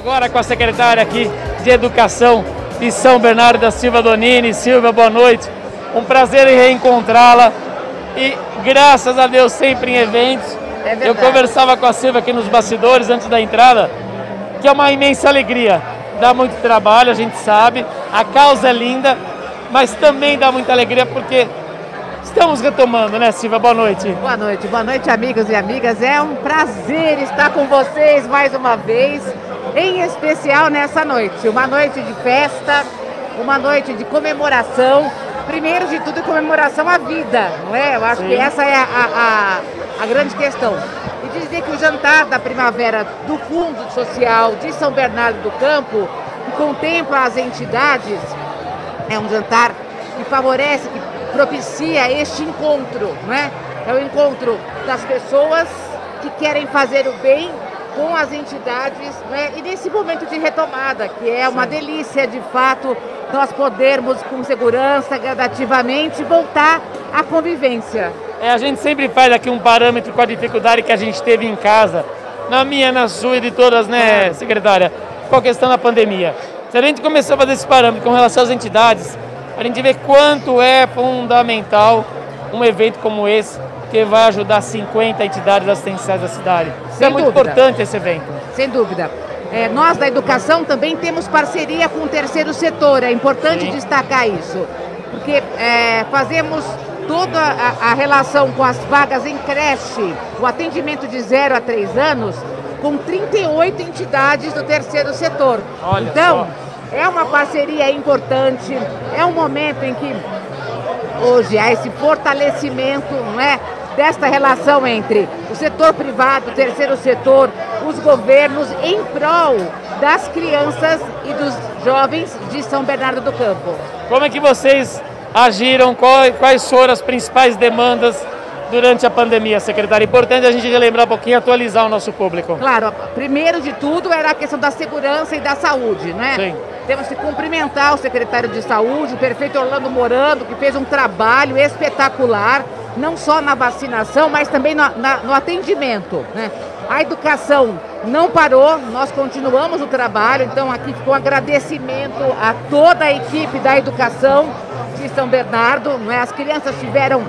Agora com a secretária aqui de Educação de São Bernardo da Silvia Donini. Silvia, boa noite. Um prazer em reencontrá-la e graças a Deus sempre em eventos. É verdade. Eu conversava com a Silvia aqui nos bastidores antes da entrada, que é uma imensa alegria. Dá muito trabalho, a gente sabe, a causa é linda, mas também dá muita alegria porque estamos retomando, né, Silvia? Boa noite. Boa noite. Boa noite, amigos e amigas. É um prazer estar com vocês mais uma vez, em especial nessa noite. Uma noite de festa, uma noite de comemoração. Primeiro de tudo, comemoração à vida, não é? Eu acho, sim, que essa é a grande questão. E dizer que o Jantar da Primavera do Fundo Social de São Bernardo do Campo, que contempla as entidades, é um jantar que favorece, que propicia este encontro, não é? É o encontro das pessoas que querem fazer o bem com as entidades, né? E nesse momento de retomada, que é uma, sim, delícia, de fato, nós podermos com segurança, gradativamente, voltar à convivência. É, a gente sempre faz aqui um parâmetro com a dificuldade que a gente teve em casa, na minha, na sua e de todas, né, secretária, com a questão da pandemia. Se a gente começar a fazer esse parâmetro com relação às entidades, a gente vê quanto é fundamental um evento como esse, que vai ajudar 50 entidades assistenciais da cidade. Isso é muito importante, esse evento. Sem dúvida. É, nós da educação também temos parceria com o terceiro setor, é importante, sim, destacar isso, porque fazemos toda a relação com as vagas em creche, o atendimento de 0 a 3 anos, com 38 entidades do terceiro setor. Olha, então, só, é uma parceria importante, é um momento em que hoje há esse fortalecimento, não é, desta relação entre o setor privado, o terceiro setor, os governos em prol das crianças e dos jovens de São Bernardo do Campo. Como é que vocês agiram? Quais foram as principais demandas durante a pandemia, secretária? Importante a gente relembrar um pouquinho, atualizar o nosso público. Claro, primeiro de tudo era a questão da segurança e da saúde, né? Sim. Temos que cumprimentar o secretário de Saúde, o prefeito Orlando Morando, que fez um trabalho espetacular, não só na vacinação, mas também no atendimento, né? A educação não parou, nós continuamos o trabalho, então aqui ficou um agradecimento a toda a equipe da educação de São Bernardo, né? As crianças tiveram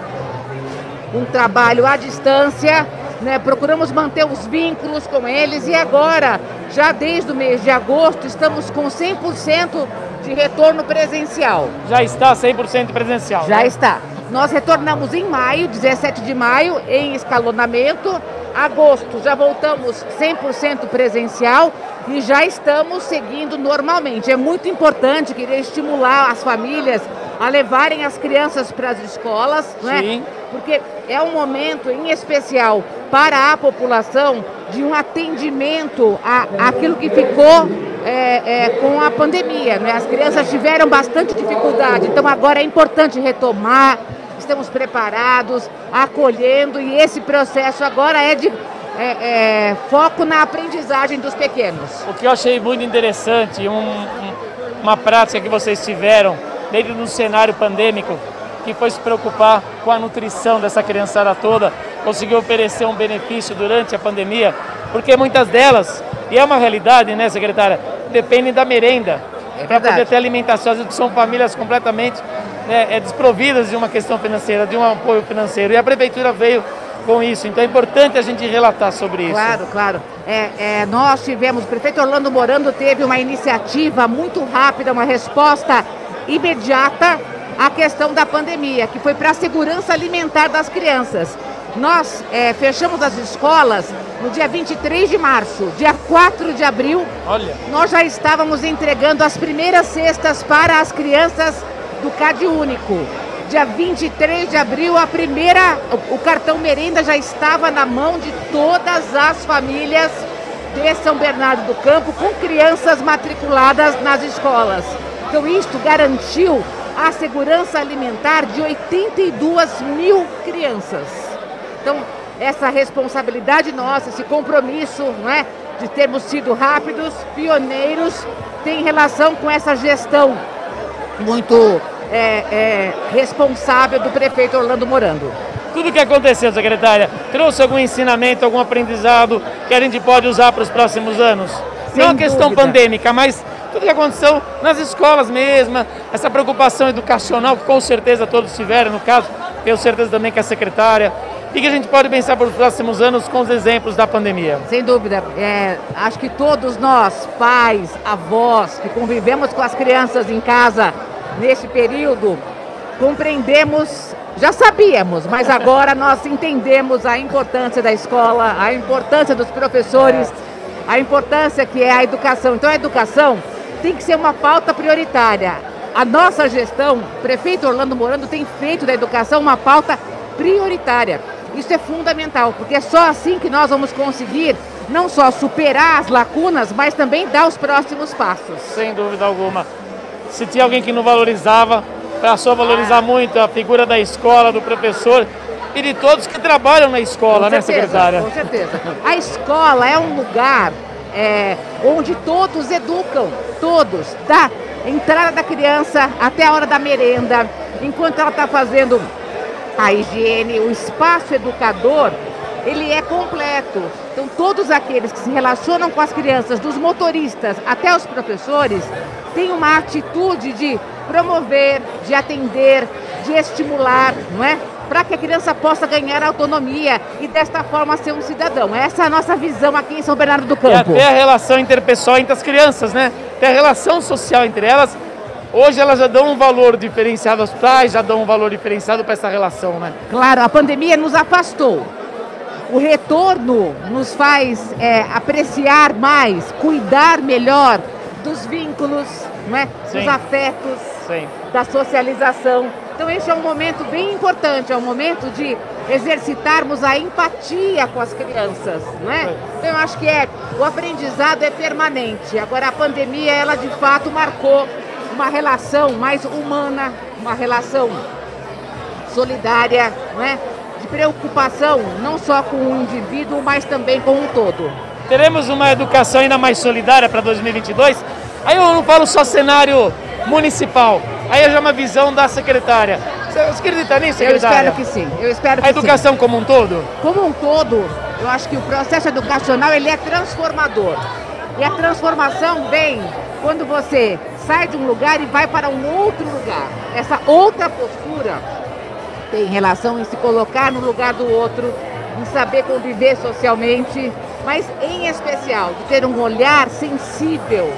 um trabalho à distância, né? Procuramos manter os vínculos com eles e agora, já desde o mês de agosto, estamos com 100% de retorno presencial. Já está 100% presencial? Já está. Nós retornamos em maio, 17 de maio, em escalonamento. Agosto já voltamos 100% presencial e já estamos seguindo normalmente. É muito importante querer estimular as famílias a levarem as crianças para as escolas, né? Porque é um momento em especial para a população de um atendimento àquilo que ficou com a pandemia, né? As crianças tiveram bastante dificuldade, então agora é importante retomar. Estamos preparados, acolhendo, e esse processo agora é de foco na aprendizagem dos pequenos. O que eu achei muito interessante, uma prática que vocês tiveram dentro de um cenário pandêmico, que foi se preocupar com a nutrição dessa criançada toda, conseguiu oferecer um benefício durante a pandemia, porque muitas delas, e é uma realidade, né, secretária, dependem da merenda, para poder ter alimentação, são famílias completamente desprovidas de uma questão financeira, de um apoio financeiro, e a prefeitura veio com isso, então é importante a gente relatar sobre isso. Claro, claro. Nós tivemos, o prefeito Orlando Morando teve uma iniciativa muito rápida, uma resposta imediata à questão da pandemia, que foi para a segurança alimentar das crianças. Nós fechamos as escolas no dia 23 de março, dia 4 de abril, olha, nós já estávamos entregando as primeiras cestas para as crianças do CadÚnico. Dia 23 de abril, o cartão merenda já estava na mão de todas as famílias de São Bernardo do Campo, com crianças matriculadas nas escolas. Então, isto garantiu a segurança alimentar de 82 mil crianças. Então, essa responsabilidade nossa, esse compromisso, não é, de termos sido rápidos, pioneiros, tem relação com essa gestão muito responsável do prefeito Orlando Morando. Tudo o que aconteceu, secretária, trouxe algum ensinamento, algum aprendizado que a gente pode usar para os próximos anos? Sem não a questão dúvida. Pandêmica, mas tudo que aconteceu nas escolas mesmo, essa preocupação educacional que com certeza todos tiveram, no caso, tenho certeza também que a secretária. O que a gente pode pensar para os próximos anos com os exemplos da pandemia? Sem dúvida, acho que todos nós, pais, avós, que convivemos com as crianças em casa neste período, compreendemos, já sabíamos, mas agora nós entendemos a importância da escola, a importância dos professores, a importância que é a educação. Então a educação tem que ser uma pauta prioritária. A nossa gestão, o prefeito Orlando Morando, tem feito da educação uma pauta prioritária. Isso é fundamental, porque é só assim que nós vamos conseguir não só superar as lacunas, mas também dar os próximos passos. Sem dúvida alguma. Se tinha alguém que não valorizava, passou a valorizar muito a figura da escola, do professor e de todos que trabalham na escola, né, secretária? Com certeza. A escola é um lugar onde todos educam, todos, da entrada da criança até a hora da merenda, enquanto ela está fazendo a higiene, o espaço educador, ele é completo. Então todos aqueles que se relacionam com as crianças, dos motoristas até os professores, têm uma atitude de promover, de atender, de estimular, não é? Para que a criança possa ganhar autonomia e desta forma ser um cidadão. Essa é a nossa visão aqui em São Bernardo do Campo. E até a relação interpessoal entre as crianças, né? Até a relação social entre elas. Hoje elas já dão um valor diferenciado aos pais, já dão um valor diferenciado para essa relação, né? Claro, a pandemia nos afastou. O retorno nos faz apreciar mais, cuidar melhor dos vínculos, não é? Dos afetos, da socialização. Então esse é um momento bem importante, é um momento de exercitarmos a empatia com as crianças, não é? Então eu acho que o aprendizado é permanente. Agora a pandemia, ela de fato marcou uma relação mais humana, uma relação solidária, não é? De preocupação não só com o indivíduo, mas também com o todo. Teremos uma educação ainda mais solidária para 2022? Aí eu não falo só cenário municipal, aí já é uma visão da secretária. Você acredita nisso, secretária? Eu espero que sim. Eu espero que a educação sim. Como um todo? Como um todo, eu acho que o processo educacional ele é transformador. E a transformação vem quando você sai de um lugar e vai para um outro lugar. Essa outra postura tem relação em se colocar no lugar do outro, em saber conviver socialmente, mas em especial de ter um olhar sensível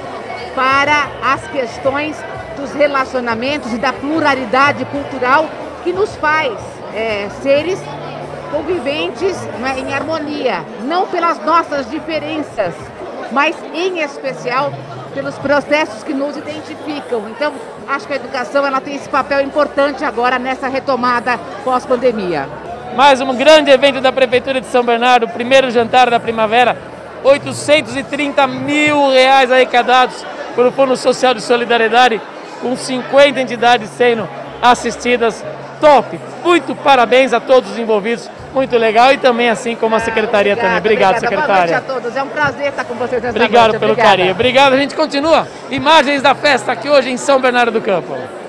para as questões dos relacionamentos e da pluralidade cultural que nos faz seres conviventes, né, em harmonia, não pelas nossas diferenças, mas em especial pelos processos que nos identificam. Então, acho que a educação ela tem esse papel importante agora nessa retomada pós-pandemia. Mais um grande evento da Prefeitura de São Bernardo, o primeiro jantar da primavera, R$ 830 mil arrecadados pelo Fundo Social de Solidariedade, com 50 entidades sendo assistidas. Top! Muito parabéns a todos os envolvidos. Muito legal e também assim como a secretaria também. Obrigado, secretária. Boa noite a todos. É um prazer estar com vocês nessa noite. Obrigado pelo carinho. Obrigado. A gente continua. Imagens da festa aqui hoje em São Bernardo do Campo.